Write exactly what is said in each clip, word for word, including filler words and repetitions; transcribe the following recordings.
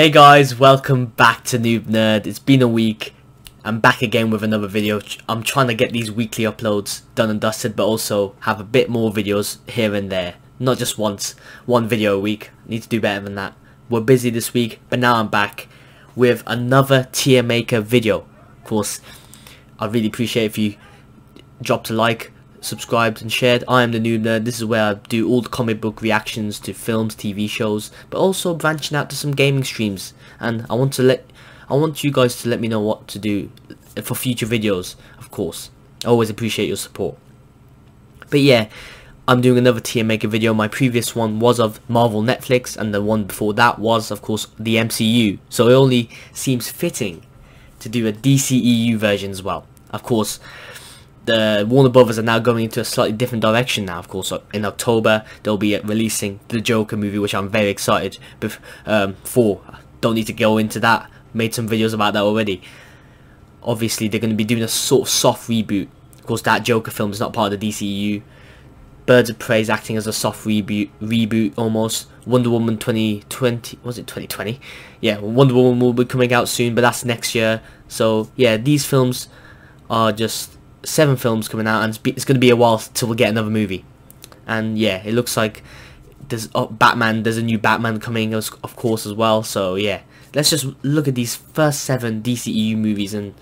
Hey guys, welcome back to Noob Nerd. It's been a week. I'm back again with another video. I'm trying to get these weekly uploads done and dusted, but also have a bit more videos here and there. Not just once, one video a week. I need to do better than that. We're busy this week, but now I'm back with another tier maker video. Of course, I'd really appreciate if you dropped a like, subscribed and shared. I am the Noob Nerd. This is where I do all the comic book reactions to films, T V shows, but also branching out to some gaming streams. And I want to let, I want you guys to let me know what to do for future videos. Of course, I always appreciate your support. But yeah, I'm doing another tier maker video. My previous one was of Marvel Netflix, and the one before that was, of course, the M C U. So it only seems fitting to do a D C E U version as well. Of course, the Warner Brothers are now going into a slightly different direction now. Of course, in October they'll be releasing the Joker movie, which I'm very excited um, for. Don't need to go into that. Made some videos about that already. Obviously, they're going to be doing a sort of soft reboot. Of course, that Joker film is not part of the D C E U. Birds of Prey is acting as a soft reboot, reboot almost. Wonder Woman twenty twenty, was it twenty twenty? Yeah, Wonder Woman will be coming out soon, but that's next year. So yeah, these films are just seven films coming out, and it's going to be a while till we get another movie. And yeah, it looks like there's oh, Batman, there's a new Batman coming as, of course as well. So yeah, let's just look at these first seven D C E U movies, and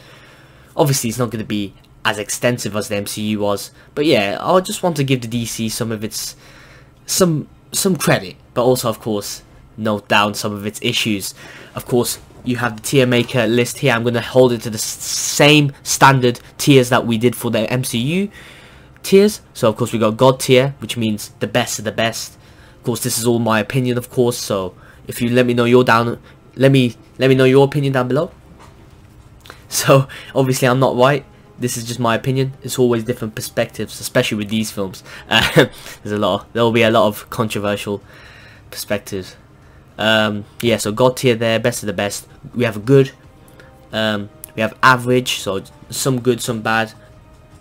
obviously it's not going to be as extensive as the M C U was, but yeah, I just want to give the D C some of its some some credit, but also of course note down some of its issues. Of course, you have the tier maker list here. I'm going to hold it to the same standard tiers that we did for the M C U tiers. So of course we got God tier, which means the best of the best. Of course, this is all my opinion, of course. So if you let me know your down, let me let me know your opinion down below. So obviously I'm not right. This is just my opinion. It's always different perspectives, especially with these films. Uh, there's a lot. Of, there will be a lot of controversial perspectives. Um, yeah, so God tier there, best of the best. We have a good, um, we have average, so some good, some bad.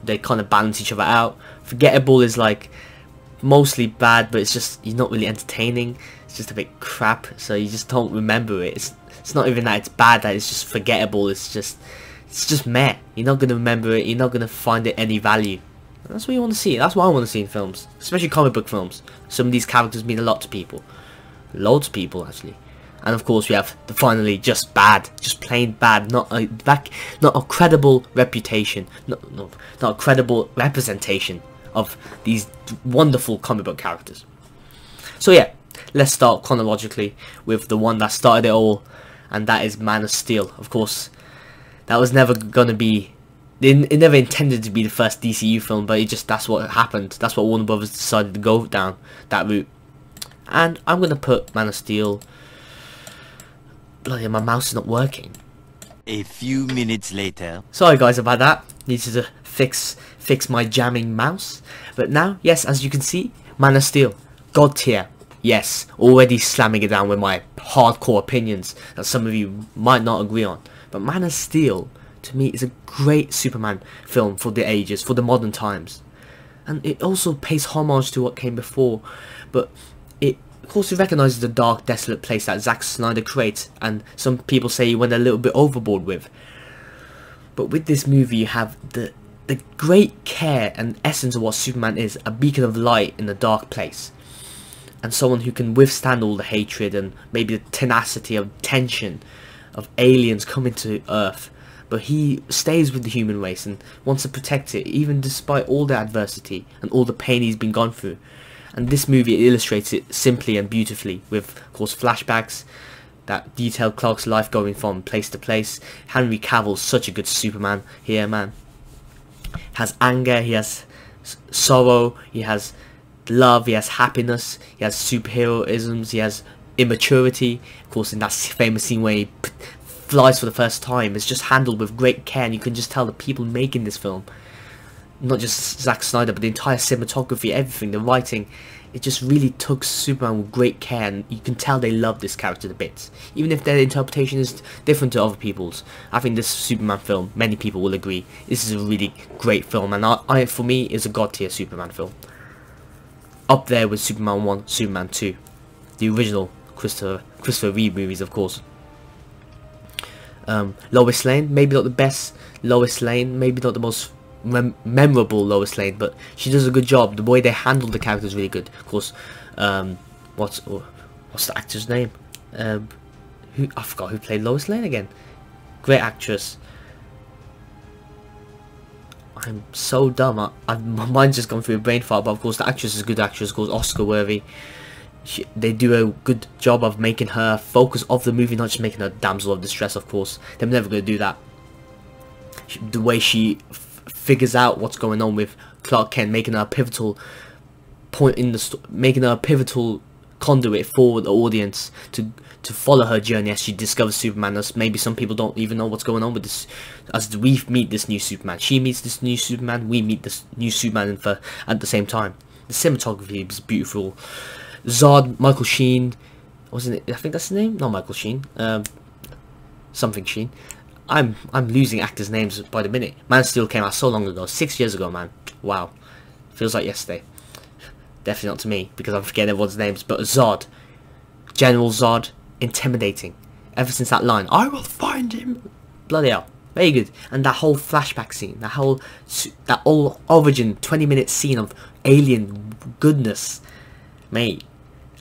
They kind of balance each other out. Forgettable is like mostly bad, but it's just, you're not really entertaining. It's just a bit crap, so you just don't remember it. It's, it's not even that it's bad, that it's just forgettable. It's just, it's just meh. You're not going to remember it. You're not going to find it any value. And that's what you want to see. That's what I want to see in films, especially comic book films. Some of these characters mean a lot to people. Loads of people actually. And of course we have the finally just bad, just plain bad, not a back not a credible reputation, not, not, not a credible representation of these wonderful comic book characters. So yeah, let's start chronologically with the one that started it all, and that is Man of Steel. Of course, that was never gonna be, it, it never intended to be the first D C U film, but it just, that's what happened. That's what Warner Brothers decided to go down that route. And I'm going to put Man of Steel. Bloody, my mouse is not working. A few minutes later. Sorry guys about that. Needed to fix fix my jamming mouse. But now, yes, as you can see, Man of Steel. God tier. Yes, already slamming it down with my hardcore opinions that some of you might not agree on. But Man of Steel, to me, is a great Superman film for the ages, for the modern times. And it also pays homage to what came before. But it, of course, it recognises the dark, desolate place that Zack Snyder creates, and some people say he went a little bit overboard with. But with this movie, you have the the great care and essence of what Superman is, a beacon of light in a dark place, and someone who can withstand all the hatred and maybe the tenacity of tension of aliens coming to Earth. But he stays with the human race and wants to protect it, even despite all the adversity and all the pain he's been gone through. And this movie illustrates it simply and beautifully with, of course, flashbacks that detail Clark's life going from place to place. Henry Cavill's such a good Superman here, man. Has anger, he has sorrow, he has love, he has happiness, he has superheroisms, he has immaturity. Of course, in that famous scene where he flies for the first time, it's just handled with great care, and you can just tell the people making this film, not just Zack Snyder, but the entire cinematography, everything, the writing, it just really took Superman with great care, and you can tell they love this character to bits, even if their interpretation is different to other people's. I think this Superman film, many people will agree, this is a really great film, and I, I for me, is a God tier Superman film. Up there with Superman one, Superman two, the original Christopher, Christopher Reeve movies, of course. um, Lois Lane. Maybe not the best Lois Lane, maybe not the most mem memorable Lois Lane, but she does a good job. The way they handled the character is really good. Of course, um, what's what's the actor's name? Um, who I forgot who played Lois Lane again. Great actress. I'm so dumb. I, I, my mind's just gone through a brain fart. But of course, the actress is a good actress. Of course, Oscar worthy. She, they do a good job of making her focus of the movie, not just making her damsel of distress. Of course, they're never going to do that. She, the way she f figures out what's going on with Clark Kent, making her a pivotal point in the sto making her a pivotal conduit for the audience to to follow her journey as she discovers Superman. As maybe some people don't even know what's going on with this, as we meet this new Superman, she meets this new Superman, we meet this new Superman for at the same time. The cinematography is beautiful. Zod, Michael Sheen, wasn't it? I think that's his name. Not Michael Sheen. Um, something Sheen. I'm I'm losing actors' names by the minute. Man of Steel came out so long ago, six years ago, man. Wow, feels like yesterday. Definitely not to me, because I'm forgetting everyone's names. But Zod, General Zod, intimidating. Ever since that line, I will find him. Bloody hell, very good. And that whole flashback scene, that whole that whole origin twenty minute scene of alien goodness, mate.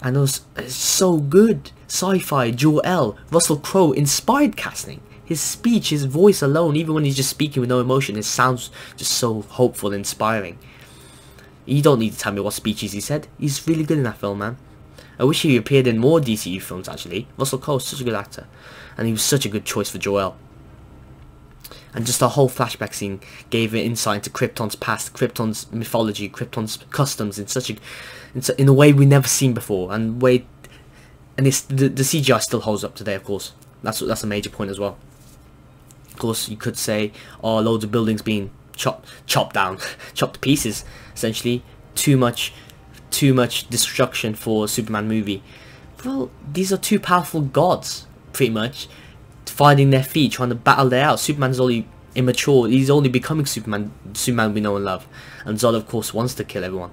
And it was, it was so good. Sci-fi, Jor-El, Russell Crowe, inspired casting. His speech, his voice alone, even when he's just speaking with no emotion, it sounds just so hopeful and inspiring. You don't need to tell me what speeches he said. He's really good in that film, man. I wish he appeared in more D C E U films, actually. Russell Crowe is such a good actor. And he was such a good choice for Jor-El. And just the whole flashback scene gave an insight into Krypton's past, Krypton's mythology, Krypton's customs in such a, in, in a way we never seen before. And way, and it's, the, the C G I still holds up today, of course. That's, that's a major point as well. Of course, you could say, oh, loads of buildings being chopped chopped down, chopped to pieces, essentially. Too much too much destruction for a Superman movie. Well, these are two powerful gods, pretty much, finding their feet, trying to battle their out. Superman's only immature, he's only becoming Superman, Superman we know and love. And Zod, of course, wants to kill everyone.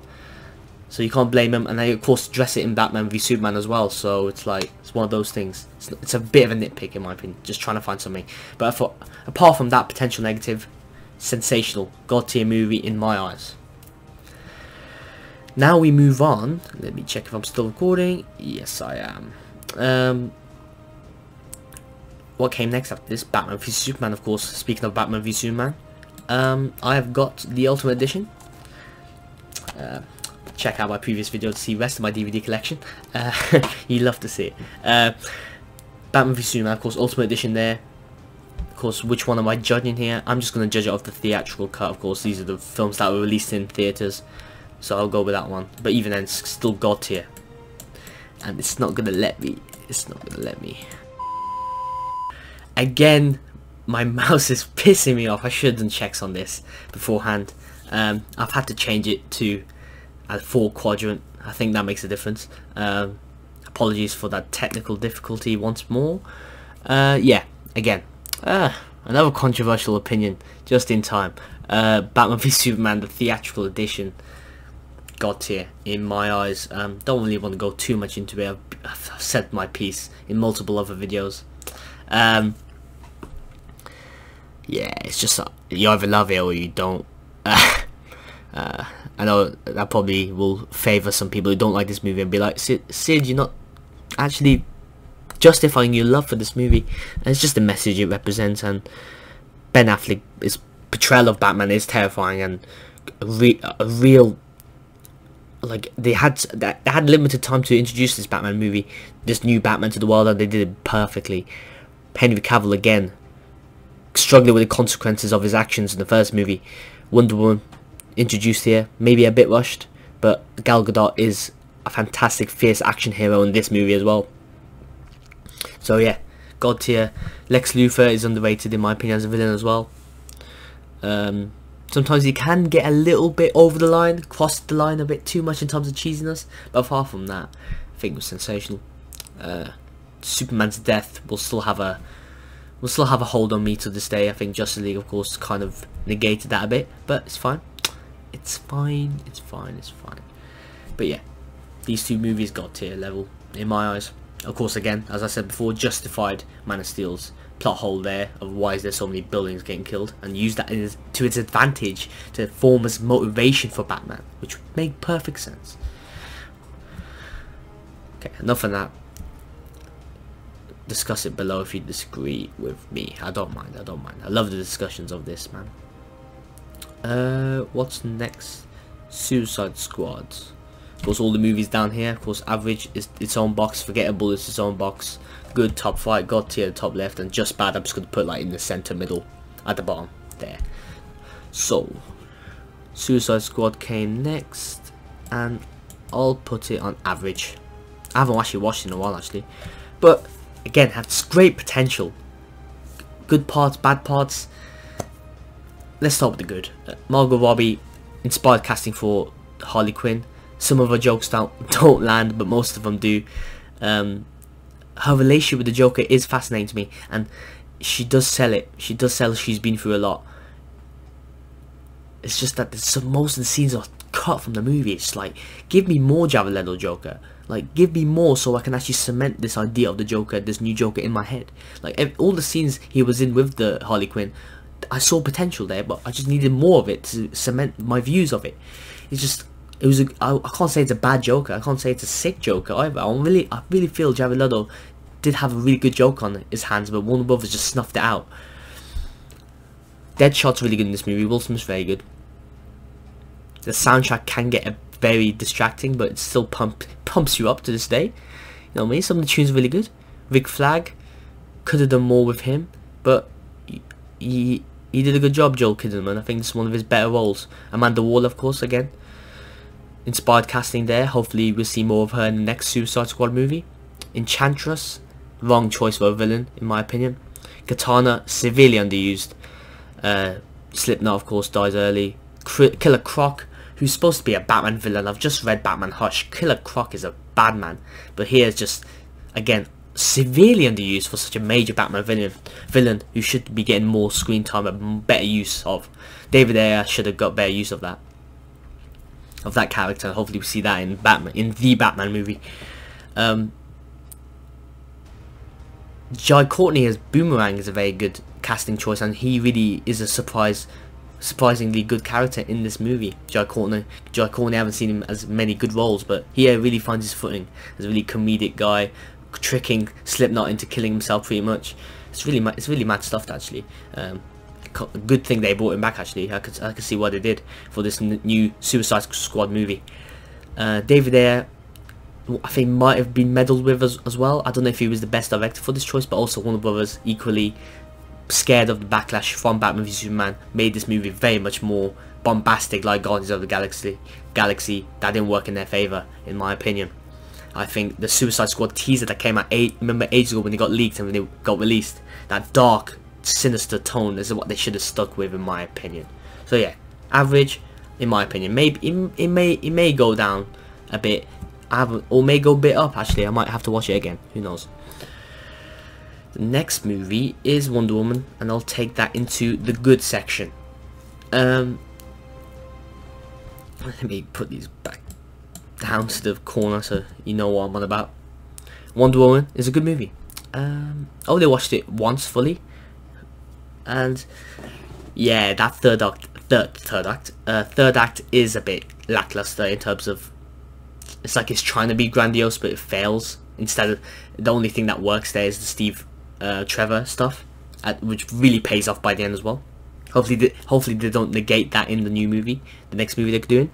So you can't blame him, and they, of course, dress it in Batman v Superman as well, so it's like, it's one of those things. It's, it's a bit of a nitpick, in my opinion, just trying to find something. But I thought, apart from that potential negative, sensational, god-tier movie in my eyes. Now we move on. Let me check if I'm still recording. Yes, I am. Um, what came next after this? Batman v Superman, of course. Speaking of Batman v Superman, um, I have got the Ultimate Edition. Uh, check out my previous video to see the rest of my D V D collection. Uh, you love to see it. Uh, Batman v Superman, of course, Ultimate Edition there. Course, which one am I judging here? I'm just going to judge it off the theatrical cut. Of course, these are the films that were released in theaters, so I'll go with that one. But even then, it's still god tier, and it's not going to let me. It's not going to let me. Again, my mouse is pissing me off. I should have done checks on this beforehand. Um, I've had to change it to a four quadrant. I think that makes a difference. Um, apologies for that technical difficulty once more. Uh, yeah, again. Ah, another controversial opinion, just in time. Uh, Batman v Superman, the theatrical edition, god tier in my eyes. Um, don't really want to go too much into it. I've, I've said my piece in multiple other videos. Um, yeah, it's just uh, you either love it or you don't. Uh, uh, I know that probably will favour some people who don't like this movie and be like, Sid, Sid you're not actually justifying your love for this movie, and it's just the message it represents. And Ben Affleck's portrayal of Batman is terrifying, and a, re a real like they had they had limited time to introduce this Batman movie, this new Batman to the world, and they did it perfectly. Henry Cavill again struggling with the consequences of his actions in the first movie. Wonder Woman introduced here, maybe a bit rushed, but Gal Gadot is a fantastic, fierce action hero in this movie as well. So yeah, god tier. Lex Luthor is underrated in my opinion as a villain as well. Um, sometimes he can get a little bit over the line, cross the line a bit too much in terms of cheesiness, but apart from that, I think it was sensational. Uh, Superman's death will still have a will still have a hold on me to this day. I think Justice League, of course, kind of negated that a bit, but it's fine. It's fine. It's fine. It's fine. But yeah, these two movies god tier level in my eyes. Of course, again, as I said before, justified Man of Steel's plot hole there of why is there so many buildings getting killed, and use that in, to its advantage to form as motivation for Batman, which would make perfect sense. Okay, enough of that. Discuss it below if you disagree with me. I don't mind, I don't mind. I love the discussions of this, man. Uh, what's next? Suicide Squad. Of course, all the movies down here. Of course, average is its own box. Forgettable is its own box. Good, top five. God tier, top left. And just bad, I'm just going to put like in the center middle. At the bottom. There. So, Suicide Squad came next. And I'll put it on average. I haven't actually watched it in a while, actually. But... again, has great potential. Good parts, bad parts. Let's start with the good. Uh, Margot Robbie inspired casting for Harley Quinn. Some of her jokes don't, don't land, but most of them do. Um, her relationship with the Joker is fascinating to me, and she does sell it. She does sell she's been through a lot. It's just that there's some, most of the scenes are cut from the movie. It's like, give me more Jared Leto Joker. Like, give me more so I can actually cement this idea of the Joker, this new Joker in my head. Like, all the scenes he was in with the Harley Quinn, I saw potential there, but I just needed more of it to cement my views of it. It's just, it was, a, I, I can't say it's a bad Joker. I can't say it's a sick Joker either. I really, I really feel Jared Leto did have a really good joke on his hands, but Warner Bros just snuffed it out. Deadshot's really good in this movie. Wilson's very good. The soundtrack can get a very distracting, but it still pump, pumps you up to this day. You know what I mean? Some of the tunes are really good. Rick Flag, could have done more with him, but he, he, he did a good job, Joel Kinnaman. I think this is one of his better roles. Amanda Waller, of course, again. Inspired casting there. Hopefully we'll see more of her in the next Suicide Squad movie. Enchantress, wrong choice for a villain, in my opinion. Katana, severely underused. Uh, Slipknot, of course, dies early. Cri Killer Croc, who's supposed to be a Batman villain. I've just read Batman Hush. Killer Croc is a bad man, but he is just, again, severely underused for such a major Batman villain villain who should be getting more screen time and better use of. David Ayer should have got better use of that, of that character. Hopefully we see that in Batman, in the Batman movie. Um, Jai Courtney as Boomerang is a very good casting choice, and he really is a surprise. Surprisingly good character in this movie, Jai Courtney. Jai Courtney, I haven't seen him as many good roles, but he really finds his footing as a really comedic guy, tricking Slipknot into killing himself pretty much. It's really, it's really mad stuff actually. Um, good thing they brought him back actually. I could, I could see why they did for this n new Suicide Squad movie. Uh, David Ayer, I think, might have been meddled with as, as well. I don't know if he was the best director for this choice, but also Warner Brothers equally scared of the backlash from Batman v Superman made this movie very much more bombastic, like Guardians of the Galaxy. Galaxy that didn't work in their favour, in my opinion. I think the Suicide Squad teaser that came out eight remember ages ago when it got leaked and when it got released, that dark, sinister tone is what they should have stuck with, in my opinion. So yeah, average, in my opinion. Maybe it, it may it may go down a bit. I haven't, or may go a bit up actually. I might have to watch it again. Who knows? The next movie is Wonder Woman, and I'll take that into the good section. Um, let me put these back down to the corner so you know what I'm on about. Wonder Woman is a good movie. Um, I only watched it once fully, and yeah, that third act, third, third act, uh, third act is a bit lackluster in terms of, it's like it's trying to be grandiose but it fails. Instead of, the only thing that works there is the Steve. Uh, Trevor stuff, at, which really pays off by the end as well. Hopefully, they, hopefully they don't negate that in the new movie, the next movie they're doing.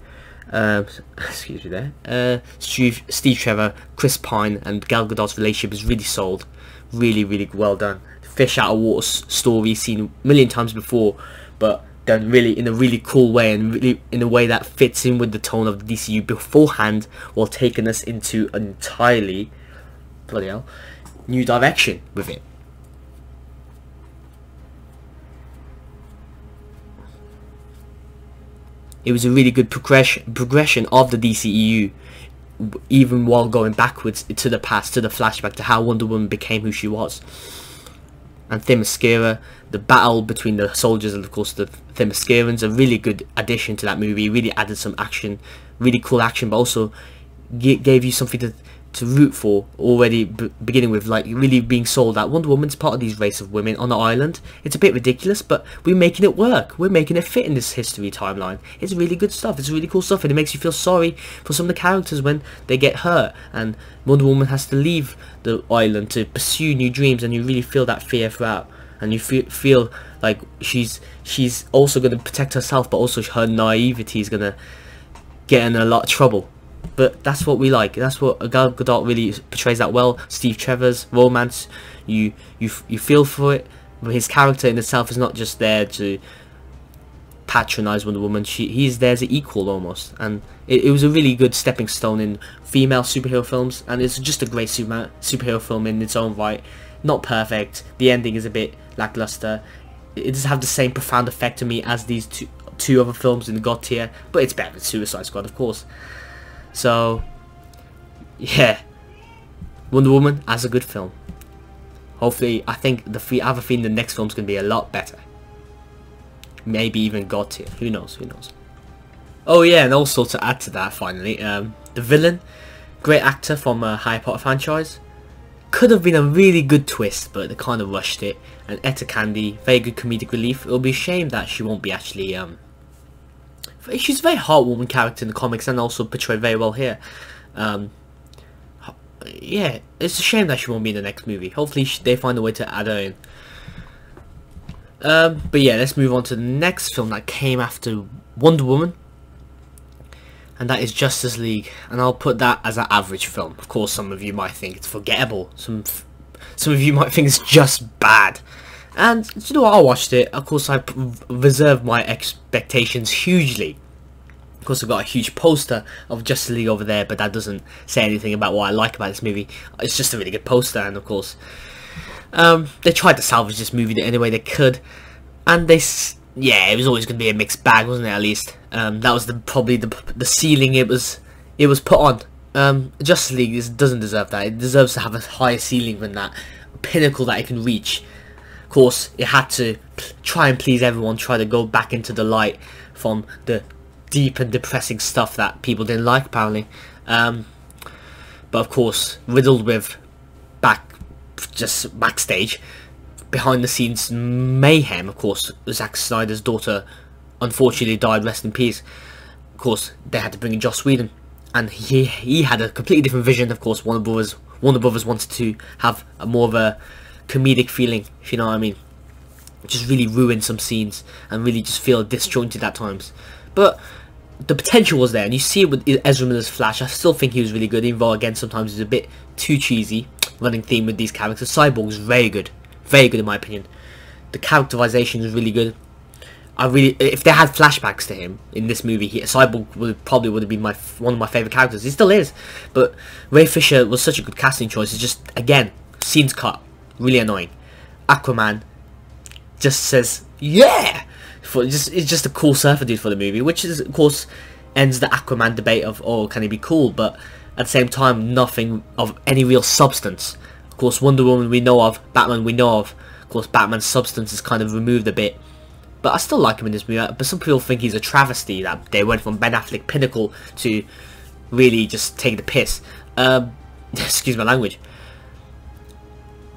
Uh, excuse me there. Uh, Steve, Steve Trevor, Chris Pine, and Gal Gadot's relationship is really sold, really, really well done. Fish out of water story seen a million times before, but done really in a really cool way, and really in a way that fits in with the tone of the D C U beforehand, while taking us into an entirely bloody hell new direction with it. It was a really good progression progression of the D C E U, even while going backwards to the past, to the flashback, to how Wonder Woman became who she was. And Themyscira, the battle between the soldiers and of course the Themyscirans, a really good addition to that movie. Really added some action, really cool action, but also gave you something to to root for already, b beginning with, like, really being sold that Wonder Woman's part of these race of women on the island. It's a bit ridiculous, but we're making it work. We're making it fit in this history timeline. It's really good stuff. It's really cool stuff, and it makes you feel sorry for some of the characters when they get hurt and Wonder Woman has to leave the island to pursue new dreams, and you really feel that fear throughout. And you feel, feel like she's she's also going to protect herself, but also her naivety is going to get in a lot of trouble. But that's what we like. That's what Gal Gadot really portrays that well. Steve Trevor's romance, you you you feel for it. But his character in itself is not just there to patronize Wonder Woman. She he's there as an equal almost, and it, it was a really good stepping stone in female superhero films. And it's just a great super, superhero film in its own right. Not perfect. The ending is a bit lackluster. It doesn't have the same profound effect on me as these two two other films in the God tier, but it's better than Suicide Squad, of course. So, yeah, Wonder Woman as a good film. Hopefully, I think the free, I have a feeling the next film's gonna be a lot better. Maybe even God tier. Who knows? Who knows? Oh yeah, and also to add to that, finally, um, the villain, great actor from uh, Harry Potter franchise. Could have been a really good twist, but they kind of rushed it. And Etta Candy, very good comedic relief. It'll be a shame that she won't be actually. Um, she's a very heartwarming character in the comics, and also portrayed very well here. Um, yeah, it's a shame that she won't be in the next movie. Hopefully, she, they find a way to add her in. Um, but yeah, let's move on to the next film that came after Wonder Woman, and that is Justice League, and I'll put that as an average film. Of course, some of you might think it's forgettable, some some of you might think it's just bad, and you know what, I watched it, of course I reserved my expectations hugely. Of course I've got a huge poster of Justice League over there, but that doesn't say anything about what I like about this movie. It's just a really good poster, and of course um, they tried to salvage this movie any way they could, and they s yeah, it was always going to be a mixed bag, wasn't it? At least um, that was the, probably the the ceiling it was it was put on. Um, Justice League is, doesn't deserve that. It deserves to have a higher ceiling than that, a pinnacle that it can reach. Of course, it had to try and please everyone, try to go back into the light from the deep and depressing stuff that people didn't like, apparently. Um, but of course, riddled with back just backstage. Behind the scenes mayhem. Of course, Zack Snyder's daughter unfortunately died, rest in peace. Of course, they had to bring in Joss Whedon, and he he had a completely different vision. Of course, Warner Bros. Warner Brothers wanted to have a more of a comedic feeling, if you know what I mean. Just really ruin some scenes and really just feel disjointed at times. But the potential was there, and you see it with Ezra Miller's Flash. I still think he was really good, even though again sometimes he's a bit too cheesy. Running theme with these characters, Cyborg is very good. Very good in my opinion. The characterization is really good. I really, if they had flashbacks to him in this movie, he, Cyborg would probably would have been my one of my favorite characters. He still is, but Ray Fisher was such a good casting choice. It's just again scenes cut, really annoying. Aquaman just says yeah, for just it's just a cool surfer dude for the movie, which is of course ends the Aquaman debate of oh can he be cool, but at the same time nothing of any real substance. Of course, Wonder Woman we know of, Batman we know of. Of course, Batman's substance is kind of removed a bit, but I still like him in this movie. But some people think he's a travesty that they went from Ben Affleck pinnacle to really just take the piss. Um, excuse my language.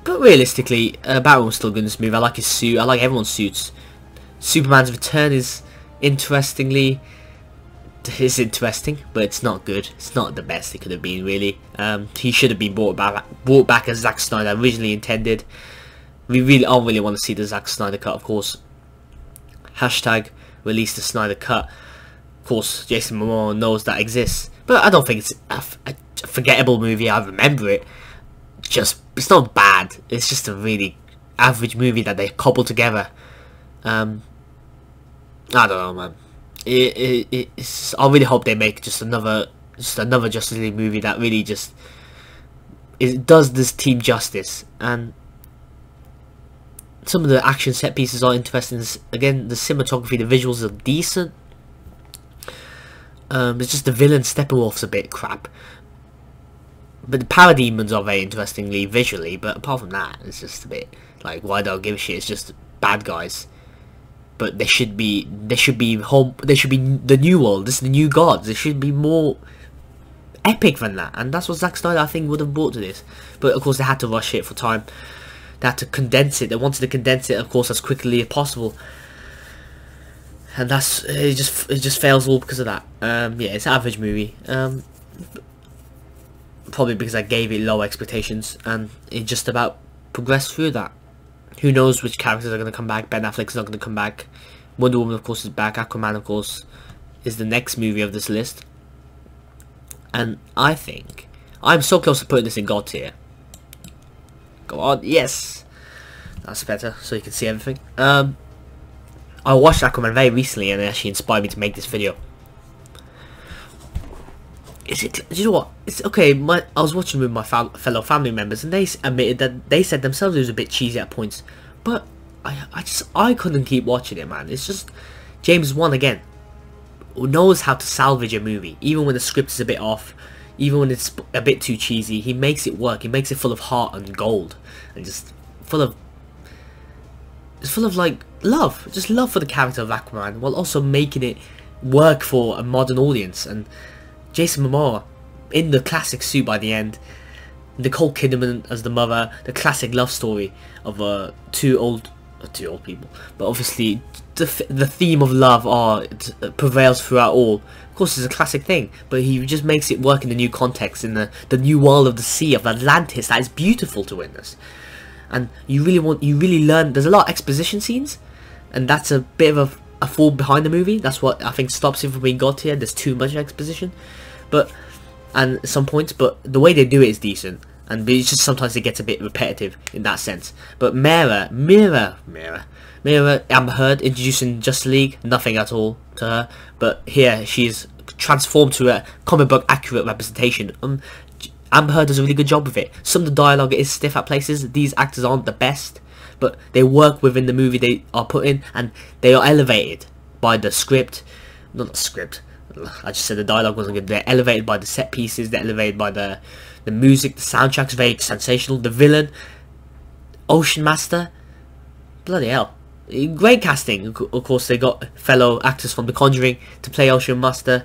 But realistically, uh, Batman's still good in this movie. I like his suit. I like everyone's suits. Superman's return is interestingly is interesting, but it's not good. It's not the best it could have been, really. Um, he should have been brought back, brought back as Zack Snyder originally intended. We really, I really want to see the Zack Snyder cut, of course. Hashtag release the Snyder cut. Of course, Jason Momoa knows that exists, but I don't think it's a, a forgettable movie. I remember it. Just, it's not bad. It's just a really average movie that they cobbled together. Um, I don't know, man. It, it, it, it's, I really hope they make just another, just another Justice League movie that really just it does this team justice. And some of the action set pieces are interesting. Again, the cinematography, the visuals are decent. Um, it's just the villain Steppenwolf's a bit crap, but the parademons are very interestingly visually. But apart from that, it's just a bit like why don't I give a shit? It's just bad guys. But they should be, they should be home. They should be the new world. This is the new gods. There should be more epic than that, and that's what Zack Snyder I think would have brought to this. But of course they had to rush it for time, they had to condense it, they wanted to condense it of course as quickly as possible, and that's it, just it just fails all because of that. Um, yeah, it's an average movie, um, probably because I gave it low expectations and it just about progressed through that. Who knows which characters are going to come back. Ben Affleck's not going to come back. Wonder Woman of course is back. Aquaman of course is the next movie of this list. And I think I'm so close to putting this in God tier. Go on, yes, that's better. So you can see everything. Um, I watched Aquaman very recently, and it actually inspired me to make this video. Is it? Do you know what? It's okay. My I was watching with my fa fellow family members, and they admitted that they said themselves it was a bit cheesy at points. But I, I just I couldn't keep watching it, man. It's just James Wan again. Knows how to salvage a movie, even when the script is a bit off, even when it's a bit too cheesy. He makes it work. He makes it full of heart and gold, and just full of it's full of like love, just love for the character of Aquaman, while also making it work for a modern audience. And Jason Momoa in the classic suit by the end, Nicole Kidman as the mother, the classic love story of uh, two old two old people, but obviously the, the theme of love are, it prevails throughout all. Of course it's a classic thing, but he just makes it work in the new context, in the, the new world of the sea of Atlantis that is beautiful to witness. And you really want, you really learn, there's a lot of exposition scenes, and that's a bit of a, a fall behind the movie. That's what I think stops it from being got here. There's too much exposition, but and some points, but the way they do it is decent. And it's just sometimes it gets a bit repetitive in that sense. But Mera, Mera, Mera, Mera, Amber Heard introducing Justice League, nothing at all to her. But here she's transformed to a comic book accurate representation. Um, Amber Heard does a really good job with it. Some of the dialogue is stiff at places. These actors aren't the best, but they work within the movie they are put in, and they are elevated by the script. Not the script. I just said the dialogue wasn't good. They're elevated by the set pieces. They're elevated by the the music. The soundtrack's very sensational. The villain, Ocean Master, bloody hell, great casting. Of course, they got fellow actors from The Conjuring to play Ocean Master.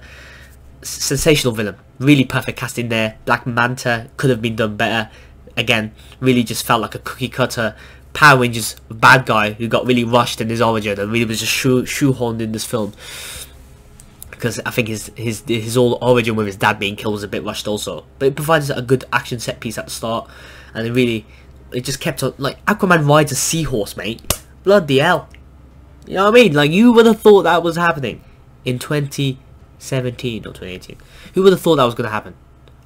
Sensational villain, really perfect casting there. Black Manta could have been done better. Again, really just felt like a cookie cutter Power Rangers bad guy who got really rushed in his origin and really was just shoe shoehorned in this film. Because I think his his his whole origin with his dad being killed was a bit rushed also, but it provides a good action set piece at the start, and it really it just kept on like Aquaman rides a seahorse, mate. Bloody hell, you know what I mean? Like you would have thought that was happening in twenty seventeen or twenty eighteen. Who would have thought that was going to happen?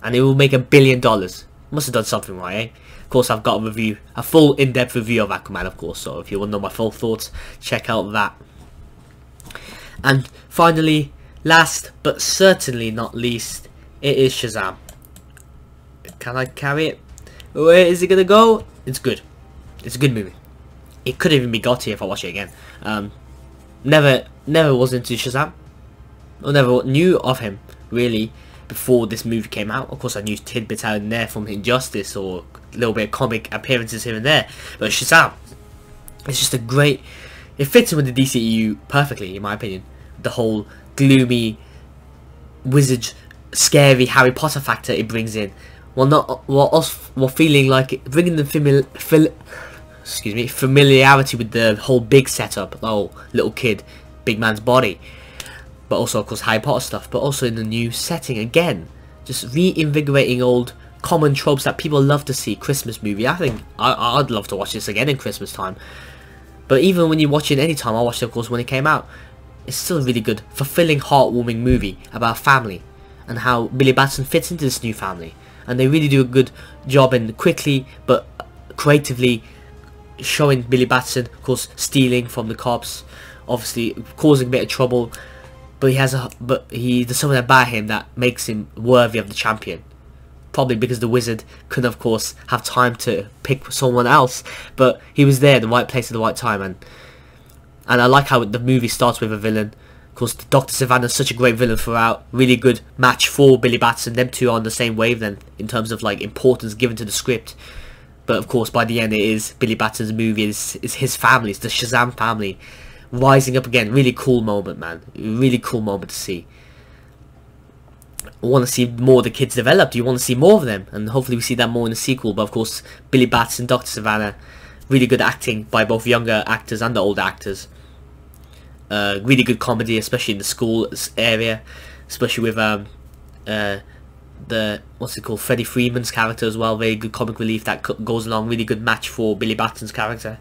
And it will make a billion dollars. Must have done something right, eh? Of course, I've got a review, a full in-depth review of Aquaman, of course. So if you want to know my full thoughts, check out that. And finally, last but certainly not least, it is Shazam. Can I carry it? Where is it gonna go? It's good. It's a good movie. It could even be got here if I watch it again. Um, never, never was into Shazam. I never knew of him really before this movie came out. Of course, I knew tidbits out in there from Injustice or a little bit of comic appearances here and there. But Shazam, it's just a great. It fits in with the D C E U perfectly, in my opinion. The whole gloomy, wizard, scary Harry Potter factor it brings in, while not while us while feeling like it, bringing the famili fil excuse me familiarity with the whole big setup, oh little kid, big man's body, but also of course Harry Potter stuff, but also in the new setting again, just reinvigorating old common tropes that people love to see. Christmas movie, I think I I'd love to watch this again in Christmas time, but even when you watch it any time, I watched it of course when it came out. It's still a really good, fulfilling, heartwarming movie about family and how Billy Batson fits into this new family. And they really do a good job in quickly but creatively showing Billy Batson, of course, stealing from the cops, obviously causing a bit of trouble. But he has a but he there's something about him that makes him worthy of the champion. Probably because the wizard couldn't, of course, have time to pick someone else, but he was there, in the right place at the right time. And. And I like how the movie starts with a villain. Of course, Doctor Savannah's such a great villain throughout. Really good match for Billy Batson. Them two are on the same wavelength in terms of like importance given to the script. But of course, by the end, it is Billy Batson's movie. It's, it's his family. It's the Shazam family rising up again. Really cool moment, man. Really cool moment to see. want to see more of the kids developed. You want to see more of them, and hopefully we see that more in the sequel. But of course, Billy Batson, Doctor Savannah, really good acting by both younger actors and the older actors. Uh, really good comedy, especially in the school area, especially with um, uh, the what's it called, Freddie Freeman's character as well. Very good comic relief that goes along. Really good match for Billy Batson's character,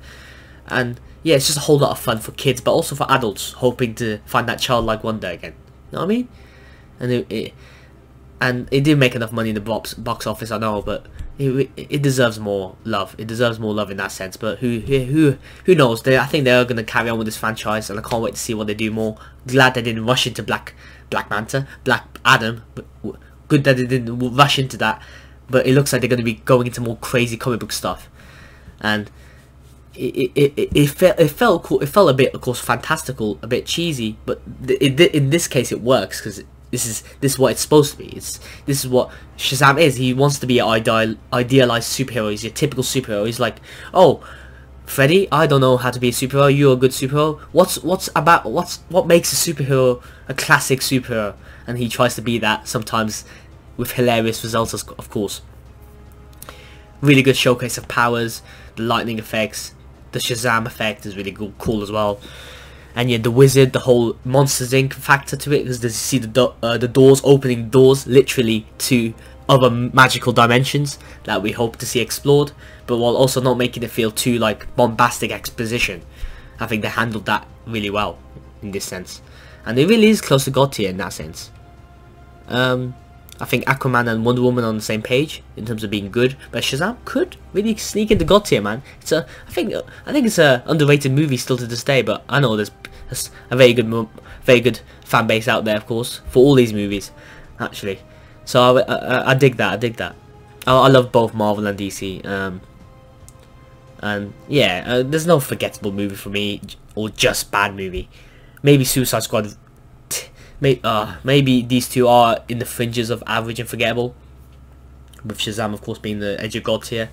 and yeah, it's just a whole lot of fun for kids, but also for adults hoping to find that childlike wonder again. You know what I mean? And it, it and it didn't make enough money in the box box office, I know, but it it deserves more love. It deserves more love in that sense. But who who who knows? They, I think they are going to carry on with this franchise, and I can't wait to see what they do more. Glad they didn't rush into Black Black Manta, Black Adam. But good that they didn't rush into that. But it looks like they're going to be going into more crazy comic book stuff, and. It it it, it, fe it felt cool. It felt a bit, of course, fantastical, a bit cheesy, but th it, in this case it works because this is this is what it's supposed to be. It's this is what Shazam is. He wants to be an ideal idealized superhero. He's your typical superhero. He's like, oh, Freddy, I don't know how to be a superhero. You're a good superhero. What's what's about what's what makes a superhero a classic superhero? And he tries to be that sometimes with hilarious results, of course. Really good showcase of powers, the lightning effects. The Shazam effect is really cool, cool as well, and yeah, the wizard, the whole Monsters Incorporated factor to it, because you see the do uh, the doors opening doors literally to other magical dimensions that we hope to see explored, but while also not making it feel too like bombastic exposition. I think they handled that really well in this sense, and it really is close to God tier in that sense. Um, I think Aquaman and Wonder Woman on the same page in terms of being good, but Shazam could really sneak into God tier, man. It's a, I think, I think it's a underrated movie still to this day. But I know there's a very good, very good fan base out there, of course, for all these movies, actually. So I, I, I dig that. I dig that. I, I love both Marvel and D C. Um, and yeah, uh, there's no forgettable movie for me, or just bad movie. Maybe Suicide Squad. Maybe, uh, maybe these two are in the fringes of average and forgettable, with Shazam, of course, being the edge of God tier.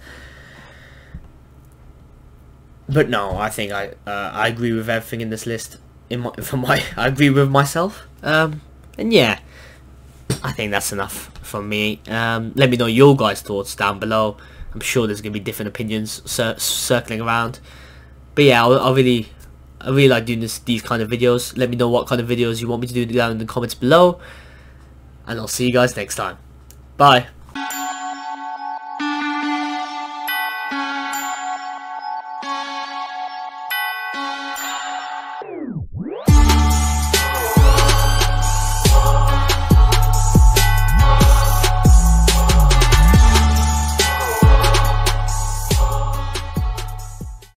But no, I think I uh, I agree with everything in this list. In my, from my I agree with myself. Um, and yeah, I think that's enough from me. Um, let me know your guys' thoughts down below. I'm sure there's gonna be different opinions cir circling around. But yeah, I'll, I'll really. I really like doing this, these kind of videos. Let me know what kind of videos you want me to do down in the comments below. And I'll see you guys next time. Bye.